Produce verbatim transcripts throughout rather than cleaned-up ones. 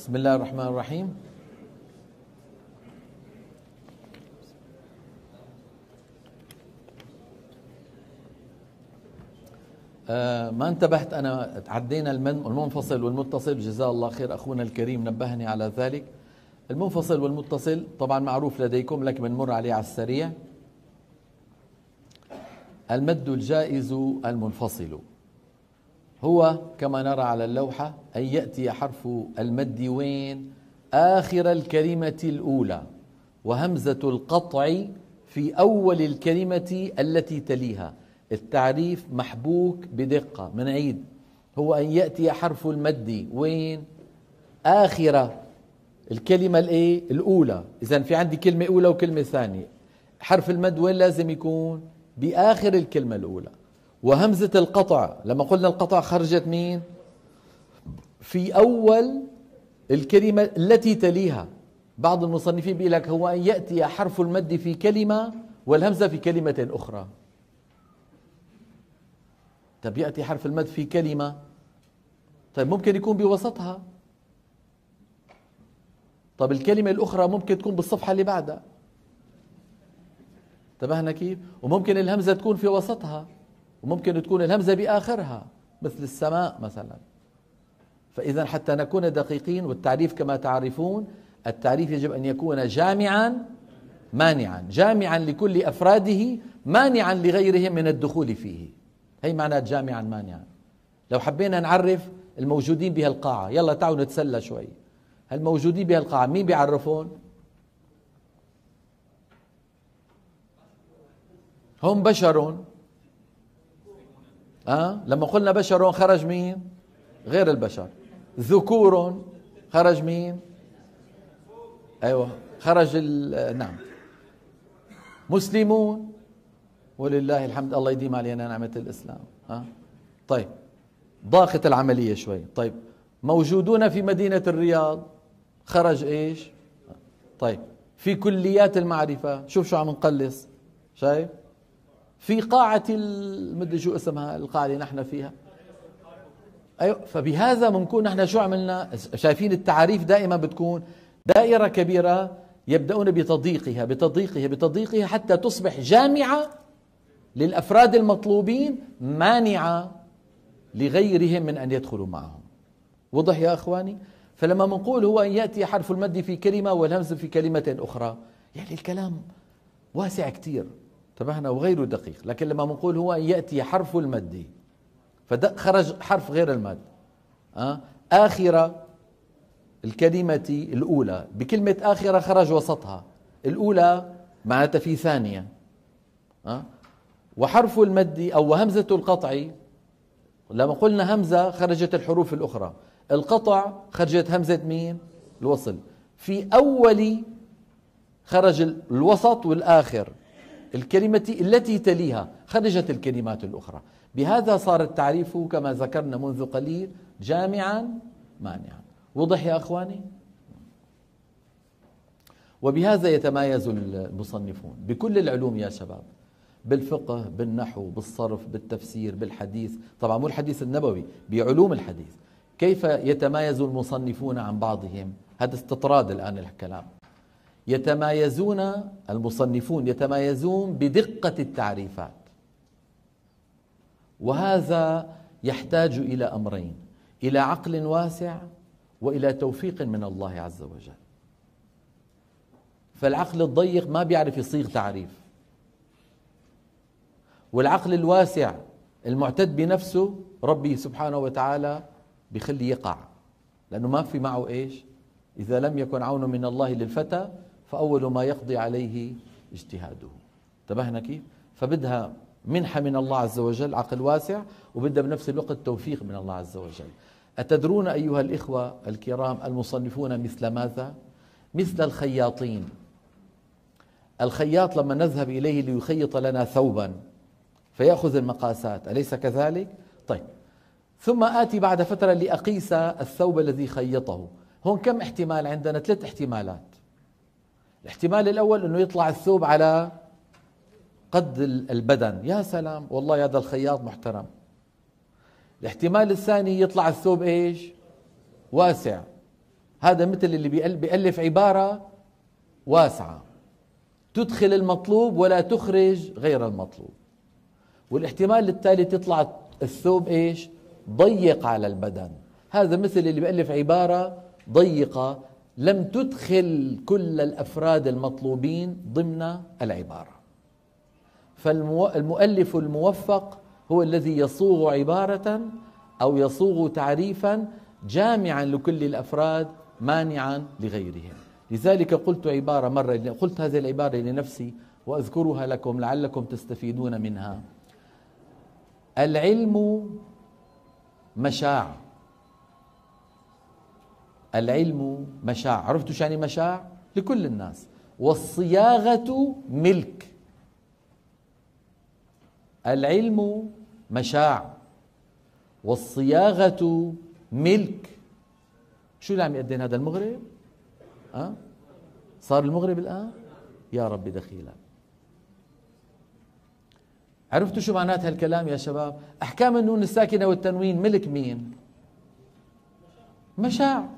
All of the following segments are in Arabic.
بسم الله الرحمن الرحيم. آه ما انتبهت أنا، عدينا المنفصل والمتصل، جزاه الله خير أخونا الكريم نبهني على ذلك. المنفصل والمتصل طبعا معروف لديكم لكن بنمر عليه على السريع. المد الجائز المنفصل هو كما نرى على اللوحة أن يأتي حرف المد وين؟ آخر الكلمة الأولى وهمزة القطع في أول الكلمة التي تليها. التعريف محبوك بدقة، منعيد، هو أن يأتي حرف المد وين؟ آخر الكلمة الإيه؟ الأولى. إذن في عندي كلمة أولى وكلمة ثانية، حرف المد وين لازم يكون؟ بآخر الكلمة الأولى. وهمزة القطع لما قلنا القطع خرجت مين؟ في أول الكلمة التي تليها. بعض المصنفين بيقول لك هو أن يأتي حرف المد في كلمة والهمزة في كلمة أخرى. طيب يأتي حرف المد في كلمة، طيب ممكن يكون بوسطها، طيب الكلمة الأخرى ممكن تكون بالصفحة اللي بعدها، انتبهنا كيف؟ وممكن الهمزة تكون في وسطها، وممكن تكون الهمزة بآخرها مثل السماء مثلا. فإذا حتى نكون دقيقين، والتعريف كما تعرفون التعريف يجب أن يكون جامعا مانعا، جامعا لكل أفراده مانعا لغيرهم من الدخول فيه. هي معنى جامعا مانعا. لو حبينا نعرف الموجودين بهالقاعة، يلا تعالوا نتسلى شوي. هالموجودين بهالقاعة مين بيعرفون؟ هم بشر. أه؟ لما قلنا بشر خرج مين؟ غير البشر. ذكور خرج مين؟ أيوه خرج نعم. مسلمون ولله الحمد، الله يديم علينا نعمة الإسلام. أه؟ طيب ضاقت العملية شوي. طيب موجودون في مدينة الرياض خرج إيش؟ طيب في كليات المعرفة، شوف شو عم نقلص، شايف؟ في قاعة المدري شو اسمها القاعة اللي نحن فيها. أيوة، فبهذا بنكون نحن شو عملنا؟ شايفين التعاريف دائما بتكون دائرة كبيرة يبدأون بتضييقها بتضييقها بتضييقها حتى تصبح جامعة للأفراد المطلوبين مانعة لغيرهم من أن يدخلوا معهم. وضح يا أخواني؟ فلما بنقول هو أن يأتي حرف المد في كلمة والهمز في كلمة أخرى، يعني الكلام واسع كتير، انتبهنا، وغير دقيق. لكن لما بنقول هو أن يأتي حرف المد، فخرج حرف غير المد أه؟ آخر الكلمة الأولى، بكلمة آخرة خرج وسطها، الأولى معناتها في ثانية أه؟ وحرف المد أو همزة القطع لما قلنا همزة خرجت الحروف الأخرى، القطع خرجت همزة مين؟ الوصل. في أول خرج الوسط والآخر الكلمة التي تليها خرجت الكلمات الأخرى. بهذا صار التعريف كما ذكرنا منذ قليل جامعا مانعا. وضح يا أخواني؟ وبهذا يتميز المصنفون بكل العلوم يا شباب، بالفقه، بالنحو، بالصرف، بالتفسير، بالحديث، طبعا مو الحديث النبوي، بعلوم الحديث. كيف يتميز المصنفون عن بعضهم؟ هذا استطراد الآن الكلام. يتمايزون المصنفون يتمايزون بدقة التعريفات، وهذا يحتاج إلى أمرين، إلى عقل واسع وإلى توفيق من الله عز وجل. فالعقل الضيق ما بيعرف يصيغ تعريف، والعقل الواسع المعتد بنفسه ربي سبحانه وتعالى بيخلي يقع، لأنه ما في معه إيش؟ إذا لم يكن عون من الله للفتى فأول ما يقضي عليه اجتهاده. انتبهنا كيف؟ فبدها منحة من الله عز وجل، عقل واسع، وبدها بنفس الوقت توفيق من الله عز وجل. أتدرون أيها الإخوة الكرام المصنفون مثل ماذا؟ مثل الخياطين. الخياط لما نذهب إليه ليخيط لنا ثوبا فيأخذ المقاسات، أليس كذلك؟ طيب ثم آتي بعد فترة لأقيس الثوب الذي خيطه. هون كم احتمال عندنا؟ ثلاث احتمالات. الاحتمال الأول أنه يطلع الثوب على قد البدن، يا سلام والله هذا الخياط محترم. الاحتمال الثاني يطلع الثوب إيش؟ واسع، هذا مثل اللي بيألف عبارة واسعة تدخل المطلوب ولا تخرج غير المطلوب. والاحتمال الثالث يطلع الثوب ايش؟ ضيق على البدن، هذا مثل اللي بيألف عبارة ضيقة لم تدخل كل الأفراد المطلوبين ضمن العبارة. فالمؤلف الموفق هو الذي يصوغ عبارة أو يصوغ تعريفا جامعا لكل الأفراد مانعا لغيرهم. لذلك قلت عبارة مرة، قلت هذه العبارة لنفسي وأذكرها لكم لعلكم تستفيدون منها: العلم مشاع. العلم مشاع. عرفتوا شو يعني مشاع؟ لكل الناس. والصياغة ملك. العلم مشاع والصياغة ملك. شو اللي عم يقدم هذا المغرب؟ أه؟ صار المغرب الآن؟ يا رب دخيلا. عرفتوا شو معنات هالكلام يا شباب؟ أحكام النون الساكنة والتنوين ملك مين؟ مشاع.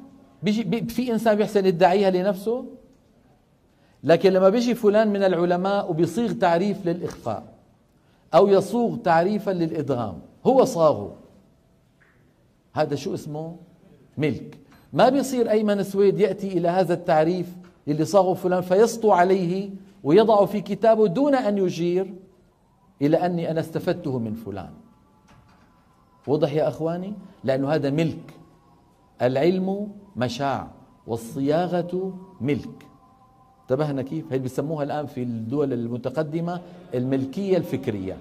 بيجي بي في إنسان بيحسن يدعيها لنفسه، لكن لما بيجي فلان من العلماء وبيصيغ تعريف للإخفاء أو يصوغ تعريفا للإدغام هو صاغه، هذا شو اسمه؟ ملك. ما بيصير أيمن سويد يأتي إلى هذا التعريف اللي صاغه فلان فيسطو عليه ويضع في كتابه دون أن يجير إلى أني أنا استفدته من فلان. وضح يا أخواني؟ لأنه هذا ملك. العلم مشاع والصياغة ملك. انتبهنا كيف؟ هي بيسموها الآن في الدول المتقدمة الملكية الفكرية.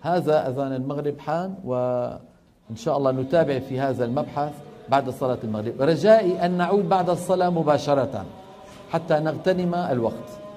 هذا أذان المغرب حان، وإن شاء الله نتابع في هذا المبحث بعد صلاة المغرب. رجائي أن نعود بعد الصلاة مباشرة حتى نغتنم الوقت.